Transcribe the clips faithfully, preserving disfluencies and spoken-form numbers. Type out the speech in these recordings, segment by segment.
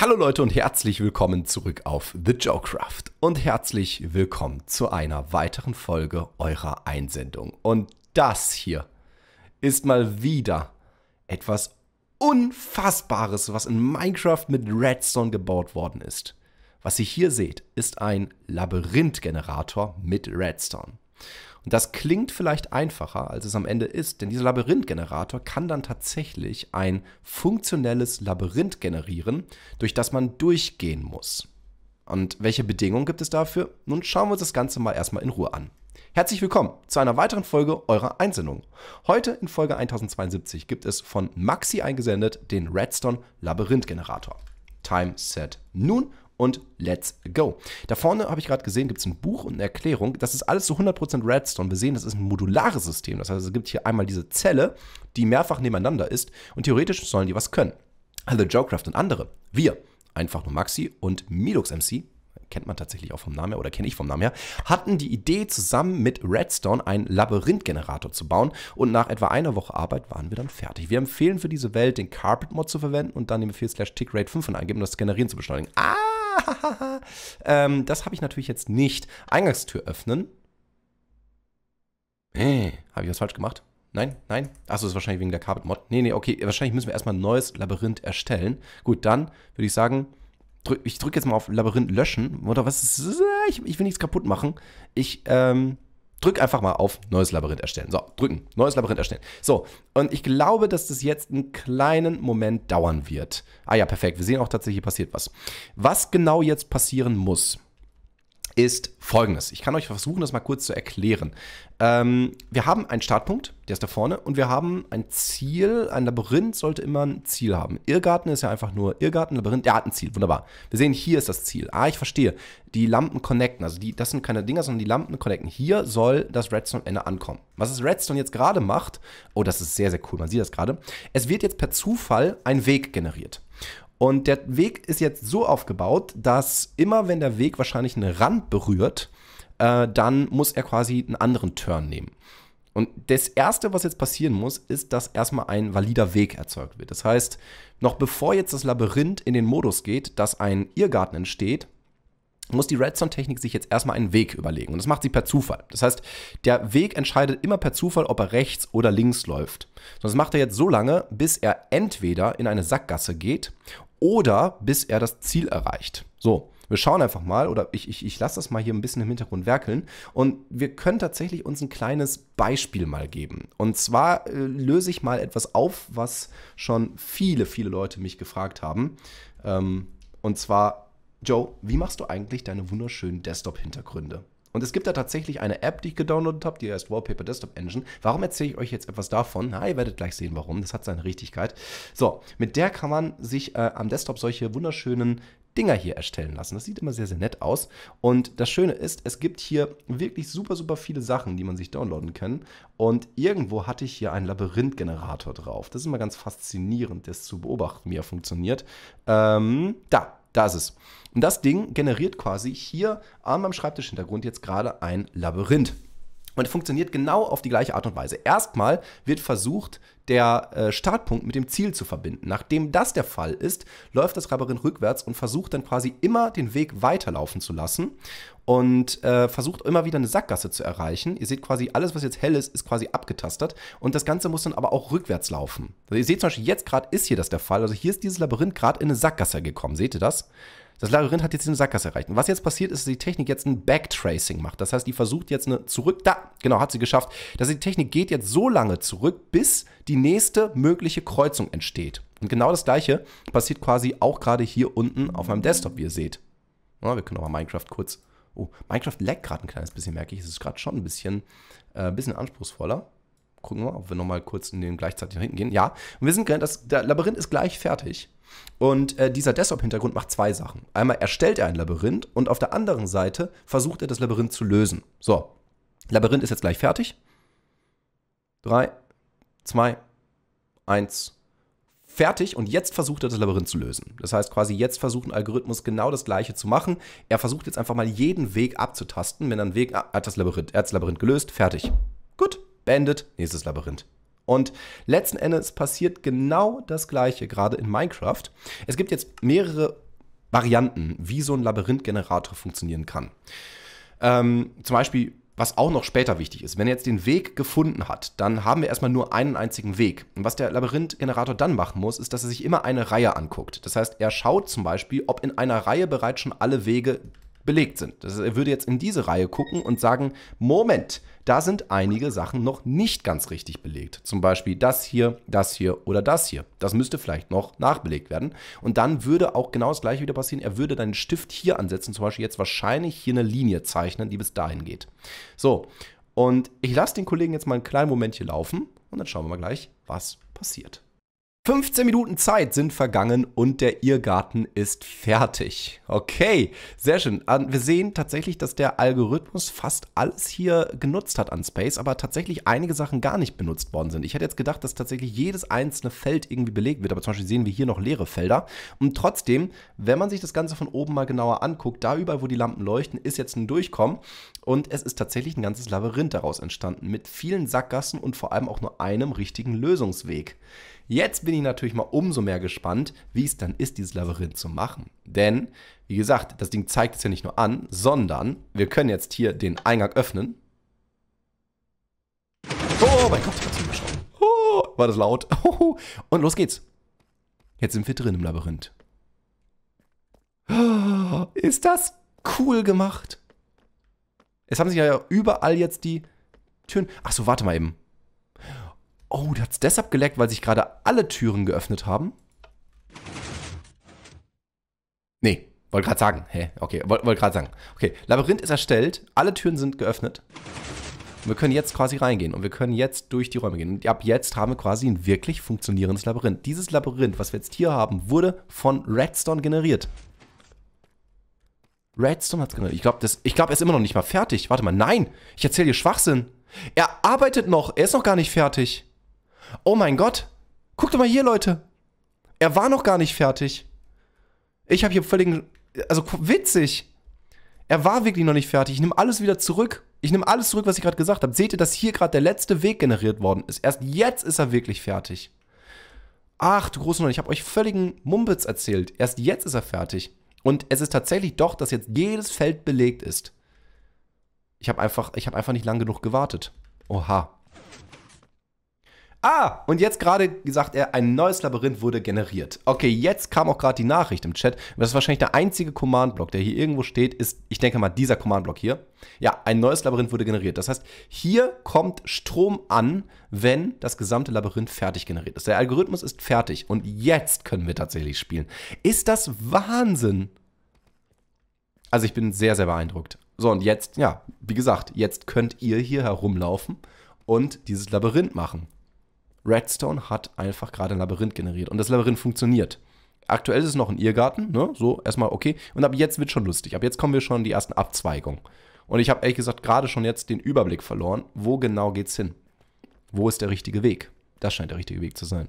Hallo Leute und herzlich willkommen zurück auf TheJoCraft und herzlich willkommen zu einer weiteren Folge eurer Einsendung. Und das hier ist mal wieder etwas Unfassbares, was in Minecraft mit Redstone gebaut worden ist. Was ihr hier seht, ist ein Labyrinthgenerator mit Redstone. Und das klingt vielleicht einfacher, als es am Ende ist, denn dieser Labyrinthgenerator kann dann tatsächlich ein funktionelles Labyrinth generieren, durch das man durchgehen muss. Und welche Bedingungen gibt es dafür? Nun schauen wir uns das Ganze mal erstmal in Ruhe an. Herzlich willkommen zu einer weiteren Folge eurer Einsendung. Heute in Folge tausendzweiundsiebzig gibt es von Maxi eingesendet den Redstone Labyrinthgenerator. Time set nun. Und let's go. Da vorne habe ich gerade gesehen, gibt es ein Buch und eine Erklärung. Das ist alles zu so hundert Prozent Redstone. Wir sehen, das ist ein modulares System. Das heißt, es gibt hier einmal diese Zelle, die mehrfach nebeneinander ist. Und theoretisch sollen die was können. Also TheJoCraft und andere. Wir, einfach nur Maxi und MiluxMC, kennt man tatsächlich auch vom Namen her, oder kenne ich vom Namen her, hatten die Idee, zusammen mit Redstone einen Labyrinthgenerator zu bauen. Und nach etwa einer Woche Arbeit waren wir dann fertig. Wir empfehlen für diese Welt, den Carpet Mod zu verwenden und dann den Befehl slash tickrate fünf und eingeben, um das Generieren zu beschleunigen. Ah! ähm, das habe ich natürlich jetzt nicht. Eingangstür öffnen. Äh, habe ich was falsch gemacht? Nein, nein. Achso, das ist wahrscheinlich wegen der Carpet Mod. Nee, nee, okay. Wahrscheinlich müssen wir erstmal ein neues Labyrinth erstellen. Gut, dann würde ich sagen, drück, ich drücke jetzt mal auf Labyrinth löschen. Oder was ist das? Ich, ich will nichts kaputt machen. Ich, ähm... Drück einfach mal auf neues Labyrinth erstellen. So, drücken. Neues Labyrinth erstellen. So, und ich glaube, dass das jetzt einen kleinen Moment dauern wird. Ah ja, perfekt. Wir sehen auch tatsächlich, passiert was. Was genau jetzt passieren muss, ist Folgendes. Ich kann euch versuchen, das mal kurz zu erklären. Ähm, wir haben einen Startpunkt, der ist da vorne, und wir haben ein Ziel. Ein Labyrinth sollte immer ein Ziel haben. Irrgarten ist ja einfach nur Irrgarten, Labyrinth, ja, ein Ziel, wunderbar. Wir sehen, hier ist das Ziel. Ah, ich verstehe. Die Lampen connecten, also die, das sind keine Dinger, sondern die Lampen connecten. Hier soll das Redstone-Ende ankommen. Was das Redstone jetzt gerade macht, oh, das ist sehr, sehr cool, man sieht das gerade. Es wird jetzt per Zufall ein Weg generiert. Und der Weg ist jetzt so aufgebaut, dass immer wenn der Weg wahrscheinlich einen Rand berührt, äh, dann muss er quasi einen anderen Turn nehmen. Und das Erste, was jetzt passieren muss, ist, dass erstmal ein valider Weg erzeugt wird. Das heißt, noch bevor jetzt das Labyrinth in den Modus geht, dass ein Irrgarten entsteht, muss die Redstone-Technik sich jetzt erstmal einen Weg überlegen. Und das macht sie per Zufall. Das heißt, der Weg entscheidet immer per Zufall, ob er rechts oder links läuft. Sonst macht er jetzt so lange, bis er entweder in eine Sackgasse geht oder bis er das Ziel erreicht. So, wir schauen einfach mal, oder ich, ich, ich lasse das mal hier ein bisschen im Hintergrund werkeln. Und wir können tatsächlich uns ein kleines Beispiel mal geben. Und zwar äh, löse ich mal etwas auf, was schon viele, viele Leute mich gefragt haben. Ähm, und zwar: Joe, wie machst du eigentlich deine wunderschönen Desktop-Hintergründe? Und es gibt da tatsächlich eine App, die ich gedownloadet habe, die heißt Wallpaper Desktop Engine. Warum erzähle ich euch jetzt etwas davon? Na, ihr werdet gleich sehen, warum. Das hat seine Richtigkeit. So, mit der kann man sich äh, am Desktop solche wunderschönen Dinger hier erstellen lassen. Das sieht immer sehr, sehr nett aus. Und das Schöne ist, es gibt hier wirklich super, super viele Sachen, die man sich downloaden kann. Und irgendwo hatte ich hier einen Labyrinthgenerator drauf. Das ist immer ganz faszinierend, das zu beobachten, wie er funktioniert. Ähm, da. Da ist es. Und das Ding generiert quasi hier an meinem Schreibtischhintergrund jetzt gerade ein Labyrinth. Und funktioniert genau auf die gleiche Art und Weise. Erstmal wird versucht, der äh, Startpunkt mit dem Ziel zu verbinden. Nachdem das der Fall ist, läuft das Labyrinth rückwärts und versucht dann quasi immer den Weg weiterlaufen zu lassen und äh, versucht immer wieder eine Sackgasse zu erreichen. Ihr seht quasi, alles, was jetzt hell ist, ist quasi abgetastet und das Ganze muss dann aber auch rückwärts laufen. Also ihr seht zum Beispiel, jetzt gerade ist hier das der Fall. Also hier ist dieses Labyrinth gerade in eine Sackgasse gekommen. Seht ihr das? Das Labyrinth hat jetzt eine Sackgasse erreicht. Und was jetzt passiert, ist, dass die Technik jetzt ein Backtracing macht. Das heißt, die versucht jetzt eine zurück... Da, genau, hat sie geschafft. Dass die Technik geht jetzt so lange zurück, bis die nächste mögliche Kreuzung entsteht. Und genau das Gleiche passiert quasi auch gerade hier unten auf meinem Desktop, wie ihr seht. Ja, wir können auch mal Minecraft kurz... Oh, Minecraft laggt gerade ein kleines bisschen, merke ich. Es ist gerade schon ein bisschen, äh, bisschen anspruchsvoller. Gucken wir mal, ob wir nochmal kurz in den gleichzeitig nach hinten gehen. Ja, und wir sind gerade... Der Labyrinth ist gleich fertig. Und äh, dieser Desktop-Hintergrund macht zwei Sachen. Einmal erstellt er ein Labyrinth und auf der anderen Seite versucht er, das Labyrinth zu lösen. So, Labyrinth ist jetzt gleich fertig. drei, zwei, eins, fertig. Und jetzt versucht er, das Labyrinth zu lösen. Das heißt quasi, jetzt versucht ein Algorithmus genau das Gleiche zu machen. Er versucht jetzt einfach mal jeden Weg abzutasten. Wenn ein Weg, ah, hat das Labyrinth, er hat das Labyrinth gelöst, fertig. Gut, beendet, nächstes Labyrinth. Und letzten Endes passiert genau das Gleiche, gerade in Minecraft. Es gibt jetzt mehrere Varianten, wie so ein Labyrinthgenerator funktionieren kann. Ähm, zum Beispiel, was auch noch später wichtig ist, wenn er jetzt den Weg gefunden hat, dann haben wir erstmal nur einen einzigen Weg. Und was der Labyrinthgenerator dann machen muss, ist, dass er sich immer eine Reihe anguckt. Das heißt, er schaut zum Beispiel, ob in einer Reihe bereits schon alle Wege belegt sind. Das heißt, er würde jetzt in diese Reihe gucken und sagen, Moment, da sind einige Sachen noch nicht ganz richtig belegt. Zum Beispiel das hier, das hier oder das hier. Das müsste vielleicht noch nachbelegt werden. Und dann würde auch genau das Gleiche wieder passieren. Er würde dann den Stift hier ansetzen, zum Beispiel jetzt wahrscheinlich hier eine Linie zeichnen, die bis dahin geht. So, und ich lasse den Kollegen jetzt mal einen kleinen Moment hier laufen und dann schauen wir mal gleich, was passiert. fünfzehn Minuten Zeit sind vergangen und der Irrgarten ist fertig. Okay, sehr schön. Wir sehen tatsächlich, dass der Algorithmus fast alles hier genutzt hat an Space, aber tatsächlich einige Sachen gar nicht benutzt worden sind. Ich hätte jetzt gedacht, dass tatsächlich jedes einzelne Feld irgendwie belegt wird, aber zum Beispiel sehen wir hier noch leere Felder. Und trotzdem, wenn man sich das Ganze von oben mal genauer anguckt, da überall, wo die Lampen leuchten, ist jetzt ein Durchkommen. Und es ist tatsächlich ein ganzes Labyrinth daraus entstanden, mit vielen Sackgassen und vor allem auch nur einem richtigen Lösungsweg. Jetzt bin ich natürlich mal umso mehr gespannt, wie es dann ist, dieses Labyrinth zu machen. Denn, wie gesagt, das Ding zeigt es ja nicht nur an, sondern wir können jetzt hier den Eingang öffnen. Oh mein Gott, ich hab's hingeschaut. Oh, war das laut. Und los geht's. Jetzt sind wir drin im Labyrinth. Ist das cool gemacht? Es haben sich ja überall jetzt die Türen... Achso, warte mal eben. Oh, das hat's deshalb geleckt, weil sich gerade alle Türen geöffnet haben? Nee, wollte gerade sagen. Hä? Okay, wollte wollt gerade sagen. Okay, Labyrinth ist erstellt, alle Türen sind geöffnet. Und wir können jetzt quasi reingehen und wir können jetzt durch die Räume gehen. Und ab jetzt haben wir quasi ein wirklich funktionierendes Labyrinth. Dieses Labyrinth, was wir jetzt hier haben, wurde von Redstone generiert. Redstone hat's generiert. Ich glaube, ich glaub, er ist immer noch nicht mal fertig. Warte mal, nein, ich erzähle dir Schwachsinn. Er arbeitet noch, er ist noch gar nicht fertig. Oh mein Gott, guckt doch mal hier, Leute. Er war noch gar nicht fertig. Ich habe hier völlig, also witzig. Er war wirklich noch nicht fertig. Ich nehme alles wieder zurück. Ich nehme alles zurück, was ich gerade gesagt habe. Seht ihr, dass hier gerade der letzte Weg generiert worden ist? Erst jetzt ist er wirklich fertig. Ach, du großen Mann, ich habe euch völligen Mumpitz erzählt. Erst jetzt ist er fertig. Und es ist tatsächlich doch, dass jetzt jedes Feld belegt ist. Ich habe einfach, ich habe einfach nicht lang genug gewartet. Oha. Ah, und jetzt gerade sagt er, ein neues Labyrinth wurde generiert. Okay, jetzt kam auch gerade die Nachricht im Chat. Das ist wahrscheinlich der einzige Command-Block, der hier irgendwo steht, ist, ich denke mal, dieser Command-Block hier. Ja, ein neues Labyrinth wurde generiert. Das heißt, hier kommt Strom an, wenn das gesamte Labyrinth fertig generiert ist. Der Algorithmus ist fertig und jetzt können wir tatsächlich spielen. Ist das Wahnsinn? Also ich bin sehr, sehr beeindruckt. So, und jetzt, ja, wie gesagt, jetzt könnt ihr hier herumlaufen und dieses Labyrinth machen. Redstone hat einfach gerade ein Labyrinth generiert und das Labyrinth funktioniert. Aktuell ist es noch ein Irrgarten, ne? So, erstmal okay. Und ab jetzt wird schon lustig. Ab jetzt kommen wir schon in die ersten Abzweigungen. Und ich habe ehrlich gesagt gerade schon jetzt den Überblick verloren, wo genau geht's hin? Wo ist der richtige Weg? Das scheint der richtige Weg zu sein.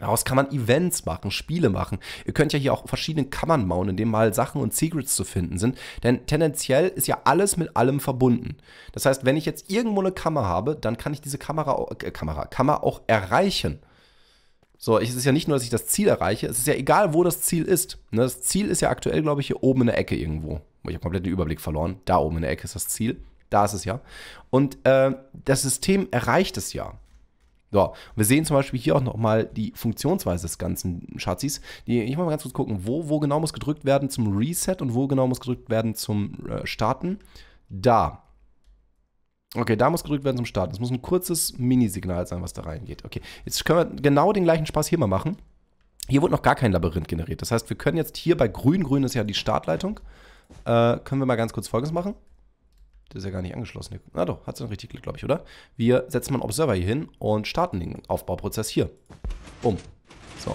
Daraus kann man Events machen, Spiele machen. Ihr könnt ja hier auch verschiedene Kammern bauen, in denen mal Sachen und Secrets zu finden sind. Denn tendenziell ist ja alles mit allem verbunden. Das heißt, wenn ich jetzt irgendwo eine Kammer habe, dann kann ich diese Kamera, äh, Kamera, Kammer auch erreichen. So, es ist ja nicht nur, dass ich das Ziel erreiche. Es ist ja egal, wo das Ziel ist. Das Ziel ist ja aktuell, glaube ich, hier oben in der Ecke irgendwo. Ich habe komplett den Überblick verloren. Da oben in der Ecke ist das Ziel. Da ist es ja. Und äh, das System erreicht es ja. So, wir sehen zum Beispiel hier auch nochmal die Funktionsweise des ganzen Schatzis. Die, ich muss mal ganz kurz gucken, wo, wo genau muss gedrückt werden zum Reset und wo genau muss gedrückt werden zum äh, Starten. Da. Okay, da muss gedrückt werden zum Starten. Es muss ein kurzes Minisignal sein, was da reingeht. Okay, jetzt können wir genau den gleichen Spaß hier mal machen. Hier wurde noch gar kein Labyrinth generiert. Das heißt, wir können jetzt hier bei grün, grün ist ja die Startleitung, äh, können wir mal ganz kurz Folgendes machen. Das ist ja gar nicht angeschlossen. Na doch, hat es dann richtig Glück, glaube ich, oder? Wir setzen mal einen Observer hier hin und starten den Aufbauprozess hier. Bumm. So.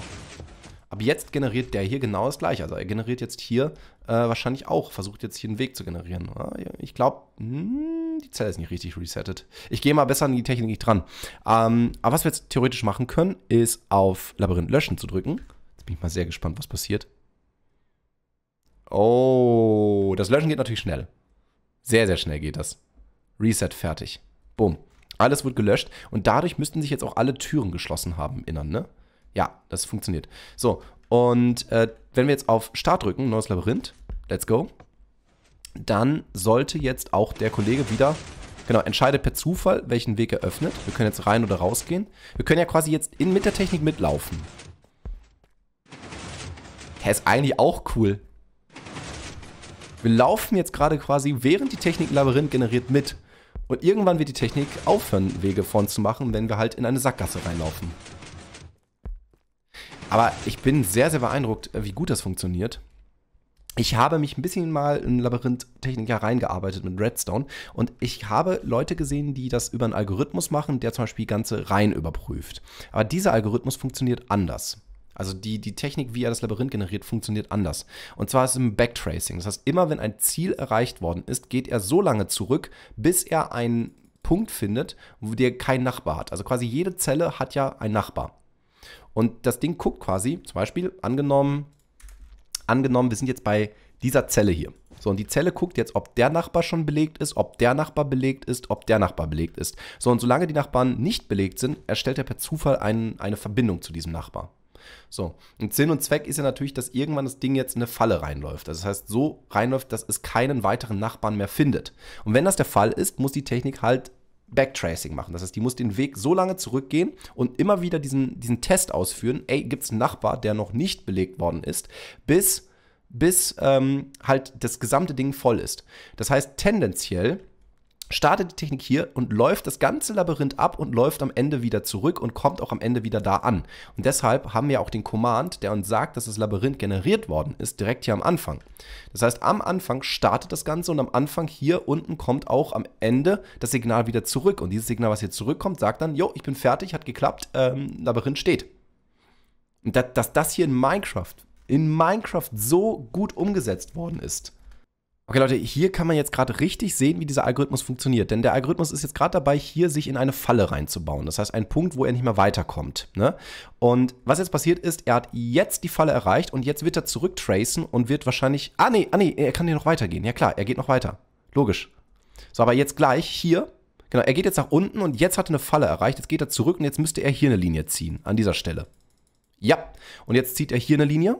Ab jetzt generiert der hier genau das gleiche. Also er generiert jetzt hier äh, wahrscheinlich auch, versucht jetzt hier einen Weg zu generieren. Ich glaube, die Zelle ist nicht richtig resettet. Ich gehe mal besser an die Technik nicht dran. Ähm, aber was wir jetzt theoretisch machen können, ist auf Labyrinth löschen zu drücken. Jetzt bin ich mal sehr gespannt, was passiert. Oh, das Löschen geht natürlich schnell. Sehr, sehr schnell geht das. Reset, fertig. Boom. Alles wird gelöscht und dadurch müssten sich jetzt auch alle Türen geschlossen haben im Innern, ne? Ja, das funktioniert. So, und äh, Wenn wir jetzt auf Start drücken, neues Labyrinth, let's go, dann sollte jetzt auch der Kollege wieder, genau, entscheidet per Zufall, welchen Weg er öffnet. Wir können jetzt rein oder rausgehen. Wir können ja quasi jetzt in, mit der Technik mitlaufen. Der ist eigentlich auch cool. Wir laufen jetzt gerade quasi, während die Technik Labyrinth generiert, mit. Und irgendwann wird die Technik aufhören, Wege von zu machen, wenn wir halt in eine Sackgasse reinlaufen. Aber ich bin sehr, sehr beeindruckt, wie gut das funktioniert. Ich habe mich ein bisschen mal in Labyrinth-Technik reingearbeitet mit Redstone und ich habe Leute gesehen, die das über einen Algorithmus machen, der zum Beispiel ganze Reihen überprüft. Aber dieser Algorithmus funktioniert anders. Also die, die Technik, wie er das Labyrinth generiert, funktioniert anders. Und zwar ist es im Backtracing. Das heißt, immer wenn ein Ziel erreicht worden ist, geht er so lange zurück, bis er einen Punkt findet, wo der kein Nachbar hat. Also quasi jede Zelle hat ja einen Nachbar. Und das Ding guckt quasi, zum Beispiel, angenommen, angenommen, wir sind jetzt bei dieser Zelle hier. So, und die Zelle guckt jetzt, ob der Nachbar schon belegt ist, ob der Nachbar belegt ist, ob der Nachbar belegt ist. So, und solange die Nachbarn nicht belegt sind, erstellt er per Zufall einen, eine Verbindung zu diesem Nachbar. So, und Sinn und Zweck ist ja natürlich, dass irgendwann das Ding jetzt in eine Falle reinläuft. Das heißt, so reinläuft, dass es keinen weiteren Nachbarn mehr findet. Und wenn das der Fall ist, muss die Technik halt Backtracing machen. Das heißt, die muss den Weg so lange zurückgehen und immer wieder diesen, diesen Test ausführen. Ey, gibt es einen Nachbar, der noch nicht belegt worden ist, bis, bis ähm, halt das gesamte Ding voll ist. Das heißt, tendenziell startet die Technik hier und läuft das ganze Labyrinth ab und läuft am Ende wieder zurück und kommt auch am Ende wieder da an. Und deshalb haben wir auch den Command, der uns sagt, dass das Labyrinth generiert worden ist, direkt hier am Anfang. Das heißt, am Anfang startet das Ganze und am Anfang hier unten kommt auch am Ende das Signal wieder zurück. Und dieses Signal, was hier zurückkommt, sagt dann, jo, ich bin fertig, hat geklappt, ähm, Labyrinth steht. Und dass, dass das hier in Minecraft, in Minecraft so gut umgesetzt worden ist. Okay Leute, hier kann man jetzt gerade richtig sehen, wie dieser Algorithmus funktioniert. Denn der Algorithmus ist jetzt gerade dabei, hier sich in eine Falle reinzubauen. Das heißt, ein Punkt, wo er nicht mehr weiterkommt. Ne? Und was jetzt passiert ist, er hat jetzt die Falle erreicht und jetzt wird er zurücktracen und wird wahrscheinlich... Ah nee, ah nee, er kann hier noch weitergehen. Ja klar, er geht noch weiter. Logisch. So, aber jetzt gleich hier... Genau, er geht jetzt nach unten und jetzt hat er eine Falle erreicht. Jetzt geht er zurück und jetzt müsste er hier eine Linie ziehen. An dieser Stelle. Ja. Und jetzt zieht er hier eine Linie.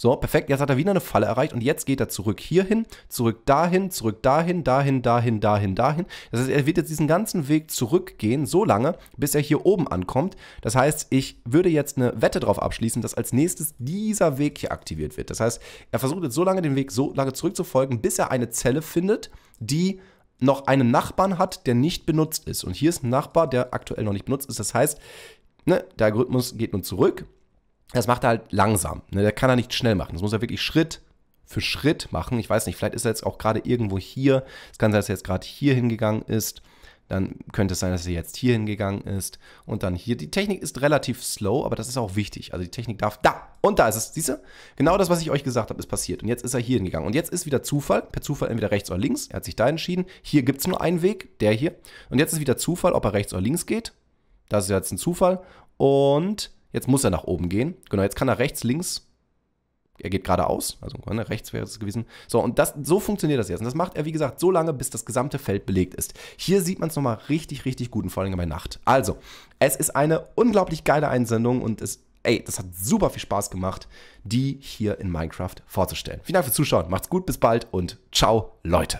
So, perfekt, jetzt hat er wieder eine Falle erreicht und jetzt geht er zurück hierhin, zurück dahin, zurück dahin, dahin, dahin, dahin, dahin. Das heißt, er wird jetzt diesen ganzen Weg zurückgehen, so lange, bis er hier oben ankommt. Das heißt, ich würde jetzt eine Wette darauf abschließen, dass als nächstes dieser Weg hier aktiviert wird. Das heißt, er versucht jetzt so lange den Weg so lange zurückzufolgen, bis er eine Zelle findet, die noch einen Nachbarn hat, der nicht benutzt ist. Und hier ist ein Nachbar, der aktuell noch nicht benutzt ist. Das heißt, ne, der Algorithmus geht nun zurück. Das macht er halt langsam. Ne? Der kann er nicht schnell machen. Das muss er wirklich Schritt für Schritt machen. Ich weiß nicht, vielleicht ist er jetzt auch gerade irgendwo hier. Es kann sein, dass er jetzt gerade hier hingegangen ist. Dann könnte es sein, dass er jetzt hier hingegangen ist. Und dann hier. Die Technik ist relativ slow, aber das ist auch wichtig. Also die Technik darf... Da! Und da ist es. Siehst du? Genau das, was ich euch gesagt habe, ist passiert. Und jetzt ist er hier hingegangen. Und jetzt ist wieder Zufall. Per Zufall entweder rechts oder links. Er hat sich da entschieden. Hier gibt es nur einen Weg. Der hier. Und jetzt ist wieder Zufall, ob er rechts oder links geht. Das ist jetzt ein Zufall. Und... Jetzt muss er nach oben gehen. Genau, jetzt kann er rechts, links. Er geht geradeaus. Also ne, rechts wäre es gewesen. So, und das, so funktioniert das jetzt. Und das macht er, wie gesagt, so lange, bis das gesamte Feld belegt ist. Hier sieht man es nochmal richtig, richtig gut und vor allem bei Nacht. Also, es ist eine unglaublich geile Einsendung und es, ey, das hat super viel Spaß gemacht, die hier in Minecraft vorzustellen. Vielen Dank fürs Zuschauen. Macht's gut, bis bald und ciao, Leute.